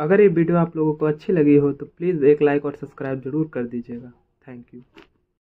अगर ये वीडियो आप लोगों को अच्छी लगी हो तो प्लीज़ एक लाइक और सब्सक्राइब जरूर कर दीजिएगा। Thank you.